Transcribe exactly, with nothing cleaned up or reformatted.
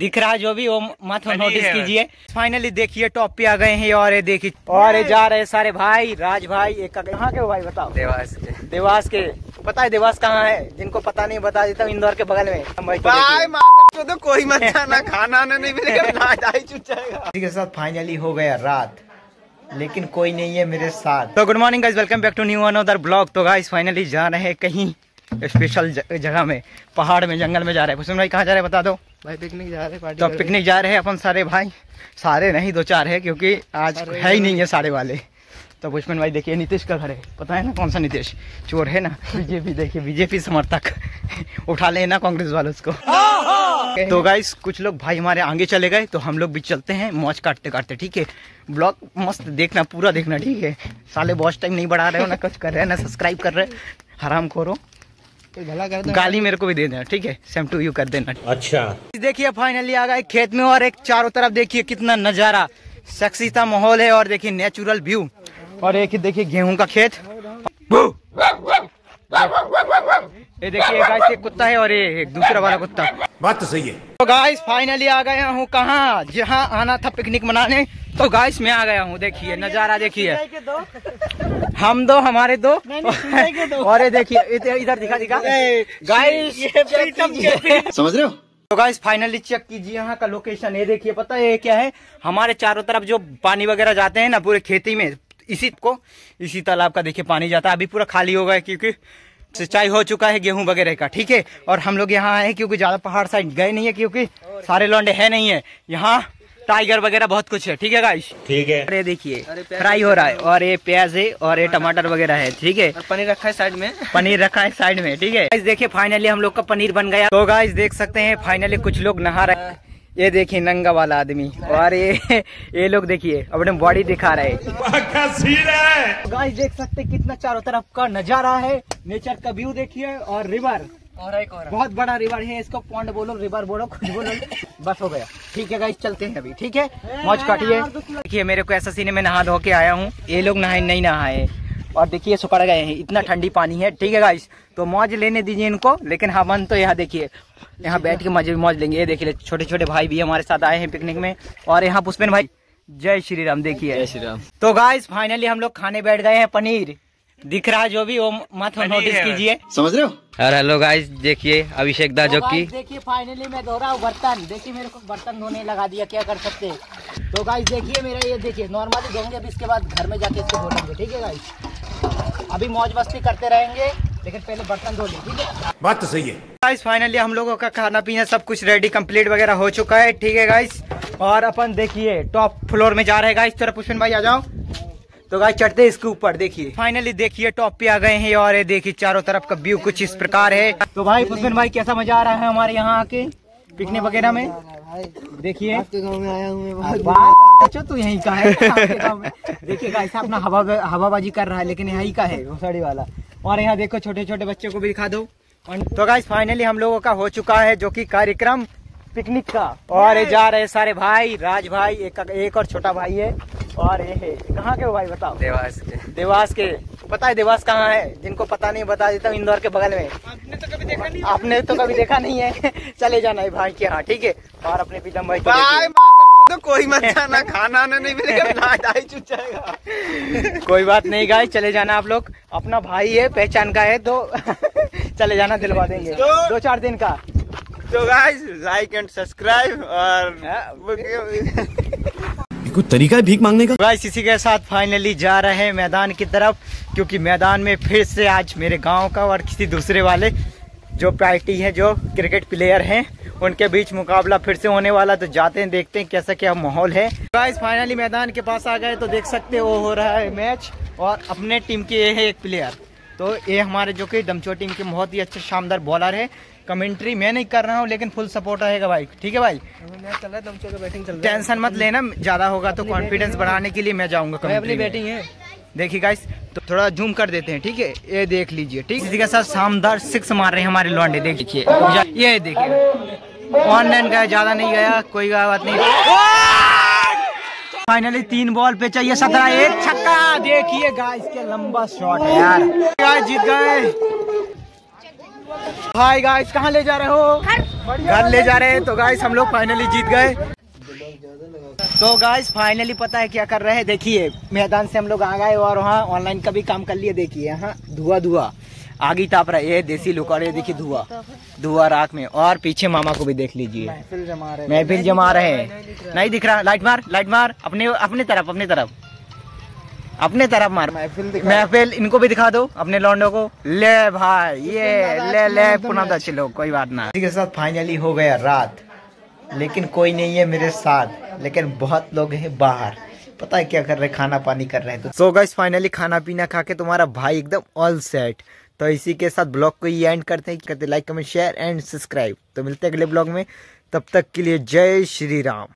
दिख रहा है जो भी वो मत नोटिस कीजिए। फाइनली देखिए टॉप पे आ गए हैं और ये देखिए और ये जा रहे सारे भाई। राज भाई एक कहाँ के हो भाई बताओ? देवास के। देवास के पता है देवास कहाँ है? जिनको पता नहीं बता देता हूँ, इंदौर के बगल में। भाई तो कोई मत जाना, खाना नहीं मिलेगा के साथ। फाइनली हो गया रात, लेकिन कोई नहीं है मेरे साथ। तो good morning guys, welcome back to new another blog. तो गाइस फाइनली जा रहे हैं कहीं स्पेशल जगह में, पहाड़ में, जंगल में जा रहे हैं। भूषण भाई कहाँ जा रहे हैं बता दो? भाई पिकनिक जा रहे हैं। तो पिकनिक जा रहे हैं अपन सारे भाई, सारे नहीं दो चार है, क्योंकि आज है ही नहीं है सारे वाले। तो भूषण भाई देखिए नीतीश का घर है, पता है ना कौन सा नीतीश? चोर है ना, बीजेपी। देखिए बीजेपी समर्थक उठा ले ना कांग्रेस वालों को। तो गाइस कुछ लोग भाई हमारे आगे चले गए, तो हम लोग भी चलते हैं मौज काटते काटते। ठीक है, ब्लॉग मस्त देखना, पूरा देखना। ठीक है, साले बहुत टाइम नहीं बढ़ा रहे हो, ना कुछ कर रहे हैं, ना सब्सक्राइब कर रहे, हराम खोरो। भला कर देना, गाली मेरे को भी दे देना। ठीक है, सेम टू यू कर देना। अच्छा देखिए फाइनली आ गए खेत में, और एक चारों तरफ देखिए कितना नजारा, शख्सियता माहौल है। और देखिए नेचुरल व्यू, और एक ही देखिए गेहूं का खेत। ये देखिए गाइस एक कुत्ता है और ये दूसरा वाला कुत्ता। बात तो सही है। तो गाइस फाइनली आ गया हूँ कहाँ, जहाँ आना था पिकनिक मनाने। तो गाइस मैं आ गया हूँ, देखिए नजारा देखिए। हम दो, हमारे दो, दो। और ये देखिए इधर दिखा दिखा गाइस, समझ रहे हो? तो गाइस फाइनली चेक कीजिए यहाँ का लोकेशन। ये देखिए पता है क्या है, हमारे चारों तरफ जो पानी वगैरह जाते हैं ना पूरे खेती में, इसी को इसी तालाब का देखिए पानी जाता है। अभी पूरा खाली हो गया क्योंकि सिंचाई हो चुका है गेहूं वगैरह का। ठीक है, और हम लोग यहाँ आए क्योंकि ज्यादा पहाड़ साइड गए नहीं है, क्योंकि सारे लौंडे है नहीं है यहाँ, टाइगर वगैरह बहुत कुछ है। ठीक है गाइस, ठीक है। अरे देखिए फ्राई हो रहा है, और ये प्याज है, और ये टमाटर वगैरह है। ठीक है, पनीर रखा है साइड में, पनीर रखा है साइड में। ठीक है, देखिए फाइनली हम लोग का पनीर बन गया। तो गाइस देख सकते हैं फाइनली कुछ लोग नहा रहे। ये देखिए नंगा वाला आदमी, और ये ये लोग देखिए अपने बॉडी दिखा रहे है। गाइस देख सकते हैं कितना चारों तरफ का नजारा है, नेचर का व्यू देखिए। और रिवर, और एक और बहुत बड़ा रिवर है, इसको पॉन्ड बोलो, रिवर बोलो, कुछ बोलो, बस हो गया। ठीक है गाइस चलते हैं अभी। ठीक है, मौज काटिए। देखिए मेरे को ऐसा सीने में नहा धो के आया हूँ, ये लोग नहाए नहीं नहाए, और देखिए सुखड़ गए हैं, इतना ठंडी पानी है। ठीक है गाइस, तो मौज लेने दीजिए इनको, लेकिन हाँ मन तो यहाँ देखिए, यहाँ बैठ के मजे मौज लेंगे। ये देखिए छोटे छोटे भाई भी हमारे साथ आए हैं पिकनिक में। और यहाँ पुष्पेन भाई, जय श्री राम। देखिए जय श्री राम। तो गाइस फाइनली हम लोग खाने बैठ गए हैं पनीर। दिख रहा है जो भी वो मत नोटिस कीजिए, समझ रहे हो? और हेलो गाइस देखिए अभिषेक दा जो की देखिए फाइनली मैं धो रहा हूँ बर्तन। देखिए मेरे को बर्तन धोने लगा दिया, क्या कर सकते। तो गाइस देखिए मेरा ये देखिए नॉर्मली धोएंगे, अभी इसके बाद घर में जाके इसको धोएंगे। ठीक है गाइस, अभी मौज मस्ती करते रहेंगे, लेकिन पहले बर्तन धो लें। ठीक है, बात तो सही है। गाइस फाइनली हम लोगों का खाना पीना सब कुछ रेडी कंप्लीट वगैरह हो चुका है। ठीक है गाइस, और अपन देखिए टॉप फ्लोर में जा रहे हैं। गाइस थोड़ा पुष्पन भाई आ जाओ। तो गाइस चढ़ते हैं इसके ऊपर। देखिए फाइनली देखिए टॉप पे आ गए हैं, और ये देखिए चारों तरफ का व्यू कुछ इस प्रकार है। तो भाई पुष्पन भाई कैसा मजा आ रहा है हमारे यहाँ आके पिकनिक वगैरह में? देखिए आपके गांव में आया हूँ। अच्छा तू यहीं का है? देखिए गाइस अपना हवा हवाबाजी कर रहा है, लेकिन यहीं का है घोसाड़ी वाला। और यहाँ देखो छोटे छोटे बच्चों को भी दिखा दो। तो गाइस फाइनली हम लोगों का हो चुका है जो कि कार्यक्रम पिकनिक का। और ये जा रहे सारे भाई, राज भाई एक, एक और छोटा भाई है, और ये है कहाँ के हो भाई बताओ? देवास के। देवास के पता है देवास कहाँ है? जिनको पता नहीं बता देता हूँ, इंदौर के बगल में। आपने तो कभी देखा नहीं, आपने तो कभी देखा नहीं है। चले जाना है भाई के। हाँ ठीक है, और अपने पीतम भाई तो कोई मत जाना, खाना नहीं मिलेगा, जाएगा। कोई बात नहीं गाइस, चले जाना आप लोग, अपना भाई है, पहचान का है, तो चले जाना, दिलवा देंगे तो, दो चार दिन का। तो गाइस लाइक एंड सब्सक्राइब, और कुछ तरीका है भीख मांगने का। गाइस इसी के साथ फाइनली जा रहे हैं मैदान की तरफ, क्योंकि मैदान में फिर से आज मेरे गांव का और किसी दूसरे वाले जो पार्टी है, जो क्रिकेट प्लेयर हैं, उनके बीच मुकाबला फिर से होने वाला। तो जाते हैं, देखते हैं कैसा क्या माहौल है। गाइस फाइनली मैदान के पास आ गए, तो देख सकते हो हो रहा है मैच, और अपने टीम के ये है एक प्लेयर। तो ये हमारे जो कि डमचो टीम के बहुत ही अच्छे शानदार बॉलर है। कमेंट्री मैं नहीं कर रहा हूँ, लेकिन फुल सपोर्ट रहेगा भाई। ठीक है भाई, मैच चल रहा है, डमचो का बैटिंग चल रहा है, टेंशन मत लेना। ज्यादा होगा तो कॉन्फिडेंस बढ़ाने के लिए मैं जाऊँगा कमेंट्री। बैटिंग है, देखिए गाइस तो थोड़ा जूम कर देते हैं। ठीक है, ये देख लीजिए। ठीक है, इसी के साथ शानदार सिक्स मार रहे हैं हमारे लॉन्डे। देखिए ये देखिए ऑनलाइन गया, ज्यादा नहीं गया, कोई बात नहीं। फाइनली तीन बॉल पे चाहिए सत्रह, एक छक्का। देखिए गाइस के लंबा शॉट है यार, गाइस जीत गए। भाई गाइस कहाँ ले जा रहे हो? घर ले जा रहे हैं। तो गाइस हम लोग फाइनली जीत गए। तो गाइस फाइनली पता है क्या कर रहे हैं, देखिए मैदान से हम लोग आ गए और वहाँ ऑनलाइन का भी काम कर लिए। देखिए यहाँ धुआं धुआं आग ही ताप रहा है, ये देसी लुक। और ये देखिए धुआं धुआं राख में। और पीछे मामा को भी देख लीजिए, महफिल जमा रहे हैं। नहीं दिख रहा, लाइट मार लाइट मार अपने अपने तरफ अपने तरफ अपने तरफ मार। महफिल इनको भी दिखा दो, अपने लौंडो को। ले भाई ये ले ले पुनः चलो, कोई बात ना। इसी के साथ फाइनली हो गया रात, लेकिन कोई नहीं है मेरे साथ, लेकिन बहुत लोग हैं बाहर। पता है क्या कर रहे, खाना पानी कर रहे हैं। तो सो गाइस फाइनली खाना पीना खा के तुम्हारा भाई एकदम ऑल सेट। तो इसी के साथ ब्लॉग को ही एंड करते हैं। करते like comment share and subscribe. तो मिलते हैं अगले ब्लॉग में, तब तक के लिए जय श्री राम।